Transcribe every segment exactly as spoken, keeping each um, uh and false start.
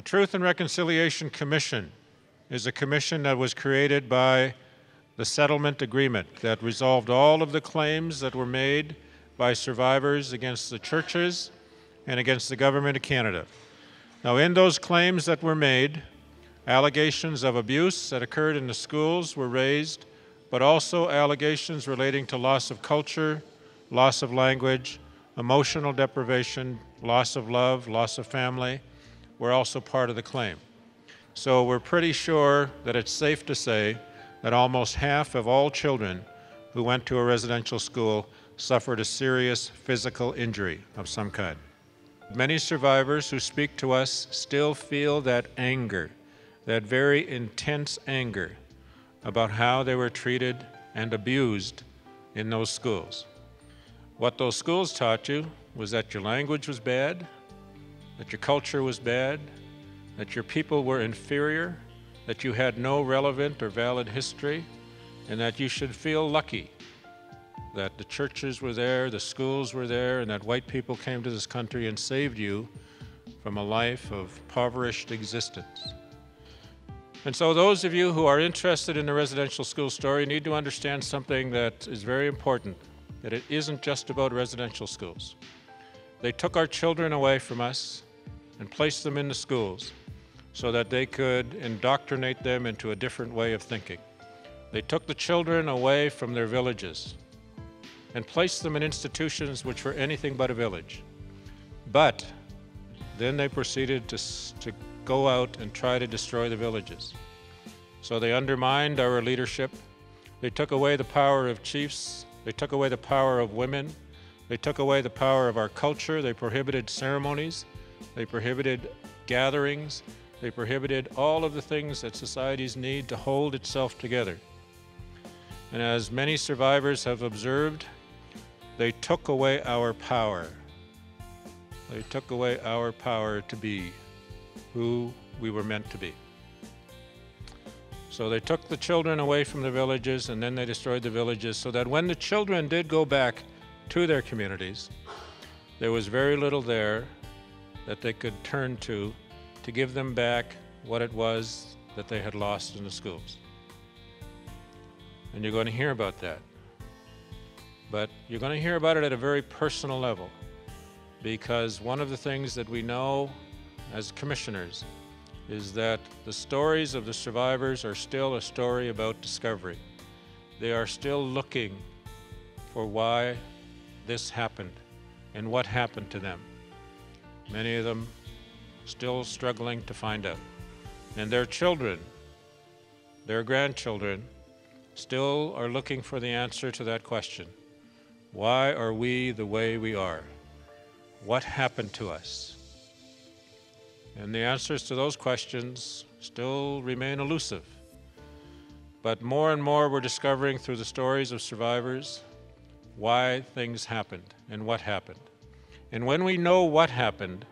The Truth and Reconciliation Commission is a commission that was created by the settlement agreement that resolved all of the claims that were made by survivors against the churches and against the government of Canada. Now, in those claims that were made, allegations of abuse that occurred in the schools were raised, but also allegations relating to loss of culture, loss of language, emotional deprivation, loss of love, loss of family were also part of the claim. So we're pretty sure that it's safe to say that almost half of all children who went to a residential school suffered a serious physical injury of some kind. Many survivors who speak to us still feel that anger, that very intense anger about how they were treated and abused in those schools. What those schools taught you was that your language was bad, that your culture was bad, that your people were inferior, that you had no relevant or valid history, and that you should feel lucky that the churches were there, the schools were there, and that white people came to this country and saved you from a life of impoverished existence. And so those of you who are interested in the residential school story need to understand something that is very important, that it isn't just about residential schools. They took our children away from us and placed them in the schools so that they could indoctrinate them into a different way of thinking. They took the children away from their villages and placed them in institutions which were anything but a village. But then they proceeded to, to go out and try to destroy the villages. So they undermined our leadership. They took away the power of chiefs. They took away the power of women. They took away the power of our culture. They prohibited ceremonies. They prohibited gatherings. They prohibited all of the things that societies need to hold itself together. And as many survivors have observed, they took away our power. They took away our power to be who we were meant to be. So they took the children away from the villages, and then they destroyed the villages so that when the children did go back to their communities, there was very little there that they could turn to to give them back what it was that they had lost in the schools. And you're going to hear about that. But you're going to hear about it at a very personal level, because one of the things that we know as commissioners is that the stories of the survivors are still a story about discovery. They are still looking for why this happened and what happened to them. Many of them still struggling to find out. And their children, their grandchildren, still are looking for the answer to that question. Why are we the way we are? What happened to us? And the answers to those questions still remain elusive. But more and more we're discovering through the stories of survivors why things happened and what happened. And when we know what happened,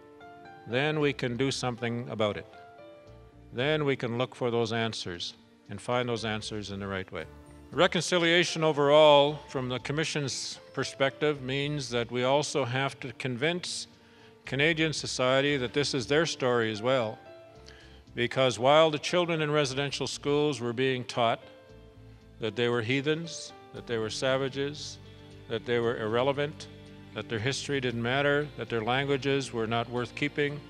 then we can do something about it. Then we can look for those answers and find those answers in the right way. Reconciliation overall, from the Commission's perspective, means that we also have to convince Canadian society that this is their story as well. Because while the children in residential schools were being taught that they were heathens, that they were savages, that they were irrelevant, that their history didn't matter, that their languages were not worth keeping,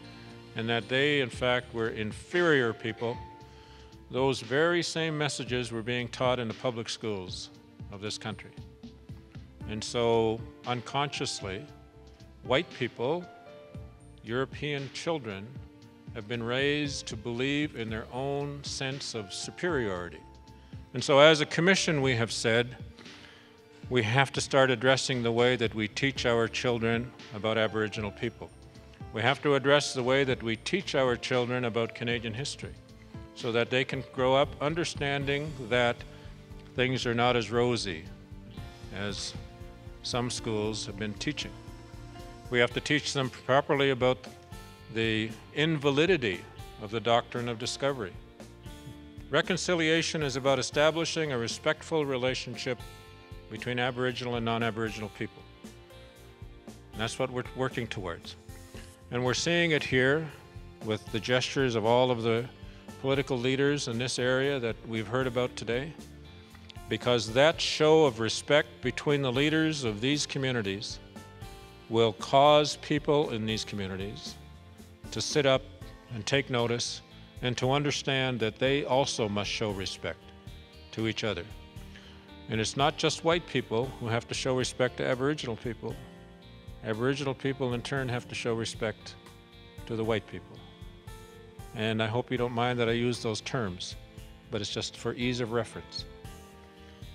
and that they, in fact, were inferior people, those very same messages were being taught in the public schools of this country. And so, unconsciously, white people, European children, have been raised to believe in their own sense of superiority. And so, as a commission, we have said, we have to start addressing the way that we teach our children about Aboriginal people. We have to address the way that we teach our children about Canadian history, so that they can grow up understanding that things are not as rosy as some schools have been teaching. We have to teach them properly about the invalidity of the doctrine of discovery. Reconciliation is about establishing a respectful relationship between Aboriginal and non-Aboriginal people. And that's what we're working towards. And we're seeing it here with the gestures of all of the political leaders in this area that we've heard about today, because that show of respect between the leaders of these communities will cause people in these communities to sit up and take notice and to understand that they also must show respect to each other. And it's not just white people who have to show respect to Aboriginal people. Aboriginal people in turn have to show respect to the white people. And I hope you don't mind that I use those terms, but it's just for ease of reference.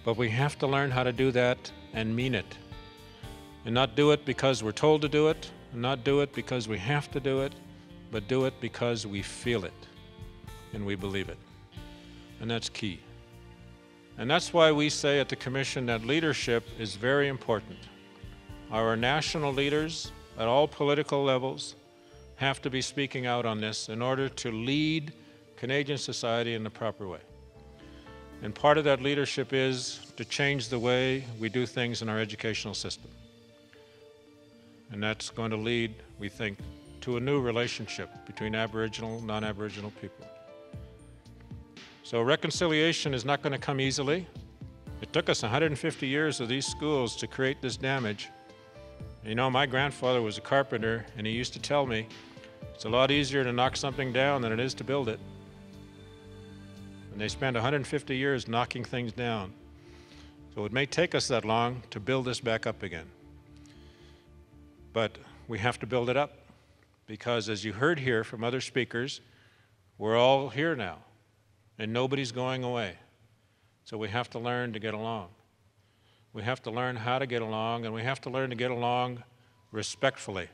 But we have to learn how to do that and mean it. And not do it because we're told to do it, and not do it because we have to do it, but do it because we feel it and we believe it. And that's key. And that's why we say at the Commission that leadership is very important. Our national leaders at all political levels have to be speaking out on this in order to lead Canadian society in the proper way. And part of that leadership is to change the way we do things in our educational system. And that's going to lead, we think, to a new relationship between Aboriginal and non-Aboriginal people. So reconciliation is not going to come easily. It took us one hundred fifty years of these schools to create this damage. You know, my grandfather was a carpenter, and he used to tell me, it's a lot easier to knock something down than it is to build it. And they spent one hundred fifty years knocking things down. So it may take us that long to build this back up again. But we have to build it up, because as you heard here from other speakers, we're all here now. And nobody's going away. So we have to learn to get along. We have to learn how to get along, and we have to learn to get along respectfully.